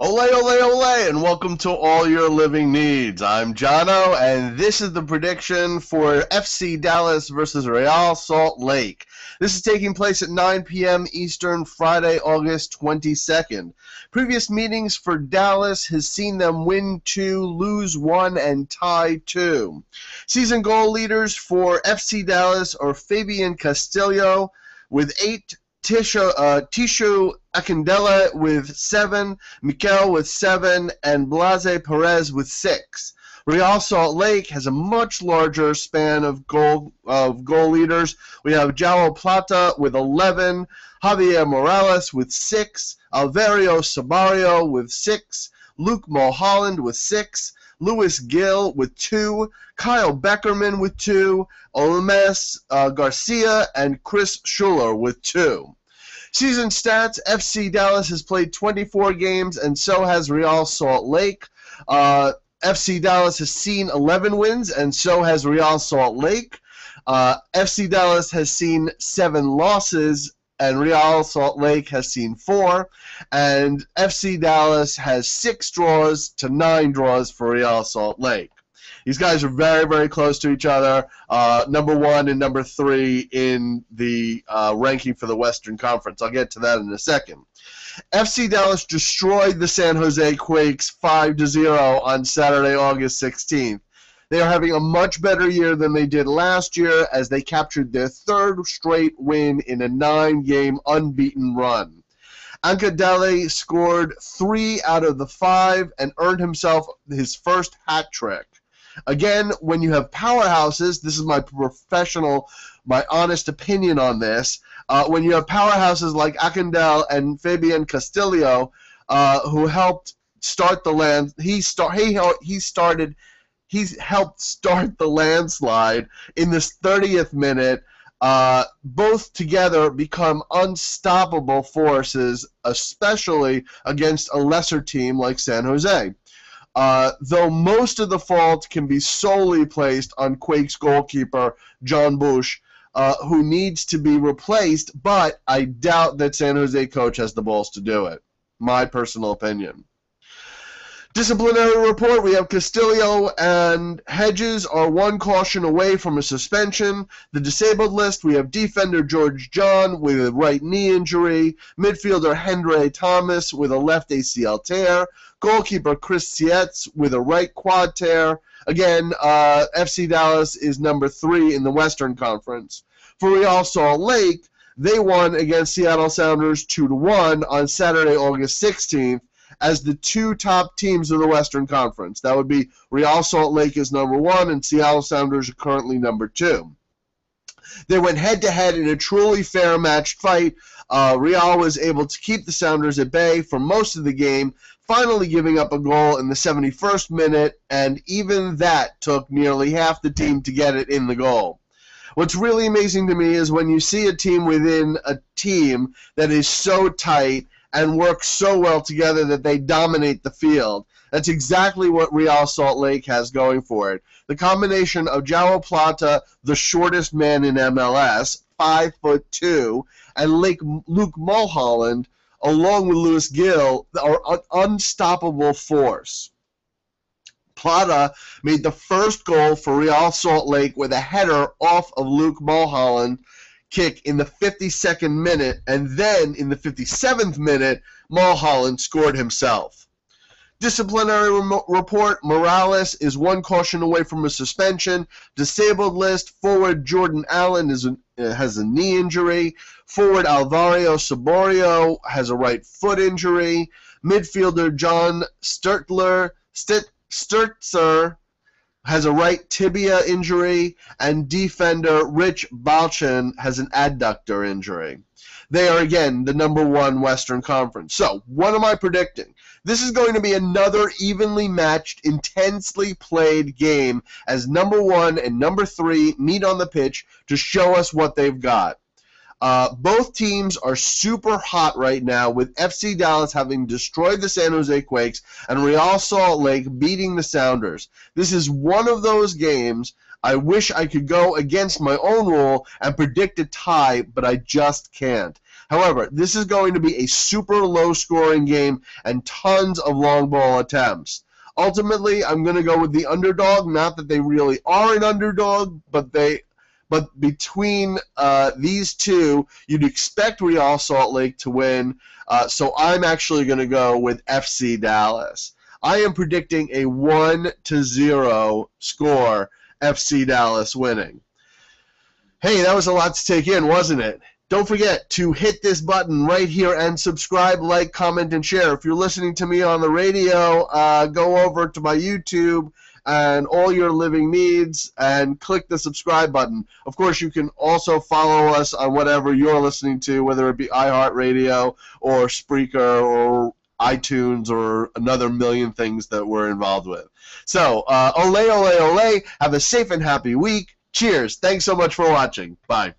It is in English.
Ole, ole, ole, and welcome to All Your Living Needs. I'm Johno, and this is the prediction for FC Dallas versus Real Salt Lake. This is taking place at 9 p.m. Eastern, Friday, August 22nd. Previous meetings for Dallas has seen them win 2, lose 1, and tie 2. Season goal leaders for FC Dallas are Fabian Castillo with 8, Tesho Akindele with 7, Michel with 7, and Blas Pérez with 6. Real Salt Lake has a much larger span of goal leaders. We have Joao Plata with 11, Javier Morales with 6, Alvaro Saborio with 6, Luke Mulholland with 6, Luis Gill with 2, Kyle Beckerman with 2, Olmes Garcia, and Chris Schuler with 2. Season stats, FC Dallas has played 24 games, and so has Real Salt Lake. FC Dallas has seen 11 wins, and so has Real Salt Lake. FC Dallas has seen 7 losses, and Real Salt Lake has seen 4, and FC Dallas has 6 draws to 9 draws for Real Salt Lake. These guys are very, very close to each other, number 1 and number 3 in the ranking for the Western Conference. I'll get to that in a second. FC Dallas destroyed the San Jose Quakes 5-0 on Saturday, August 16th. They are having a much better year than they did last year as they captured their 3rd straight win in a 9-game unbeaten run. Akindele scored 3 out of the 5 and earned himself his first hat trick. Again, when you have powerhouses, this is my professional, my honest opinion on this, when you have powerhouses like Akindele and Fabian Castillo, who helped start the land, he's helped start the landslide in this 30th minute, both together become unstoppable forces, especially against a lesser team like San Jose. Though most of the fault can be solely placed on Quakes goalkeeper John Busch, who needs to be replaced, but I doubt that San Jose coach has the balls to do it. My personal opinion. Disciplinary report, we have Castillo and Hedges are 1 caution away from a suspension. The disabled list, we have defender George John with a right knee injury, midfielder Hendry Thomas with a left ACL tear, goalkeeper Chris Seitz with a right quad tear. Again, FC Dallas is number 3 in the Western Conference. For Real Salt Lake, they won against Seattle Sounders 2-1 on Saturday, August 16th. As the 2 top teams of the Western Conference. That would be Real Salt Lake is number 1 and Seattle Sounders are currently number 2. They went head-to-head in a truly fair matched fight. Real was able to keep the Sounders at bay for most of the game, finally giving up a goal in the 71st minute, and even that took nearly half the team to get it in the goal. What's really amazing to me is when you see a team within a team that is so tight and work so well together that they dominate the field. That's exactly what Real Salt Lake has going for it. The combination of Joao Plata, the shortest man in MLS, 5'2", and Luke Mulholland, along with Luis Gill, are an unstoppable force. Plata made the first goal for Real Salt Lake with a header off of Luke Mulholland, kick in the 52nd minute, and then in the 57th minute, Mulholland scored himself. Disciplinary report, Morales is 1 caution away from a suspension. Disabled list, forward Jordan Allen has a knee injury. Forward Alvaro Saborio has a right foot injury. Midfielder John Sturtzer has a right tibia injury, and defender Rich Balchin has an adductor injury. They are, again, the number 1 Western Conference. So, what am I predicting? This is going to be another evenly matched, intensely played game as number 1 and number 3 meet on the pitch to show us what they've got. Both teams are super hot right now, with FC Dallas having destroyed the San Jose Quakes and Real Salt Lake beating the Sounders. This is one of those games I wish I could go against my own rule and predict a tie, but I just can't. However, this is going to be a super low-scoring game and tons of long ball attempts. Ultimately, I'm going to go with the underdog. Not that they really are an underdog, but between these two, you'd expect Real Salt Lake to win. So I'm actually going to go with FC Dallas. I am predicting a 1-0 score, FC Dallas winning. Hey, that was a lot to take in, wasn't it? Don't forget to hit this button right here and subscribe, like, comment, and share. If you're listening to me on the radio, go over to my YouTube and All Your Living Needs and click the subscribe button. Of course, you can also follow us on whatever you're listening to, whether it be iHeartRadio or Spreaker or iTunes or another million things that we're involved with. So, ole, ole, ole. Have a safe and happy week. Cheers. Thanks so much for watching. Bye.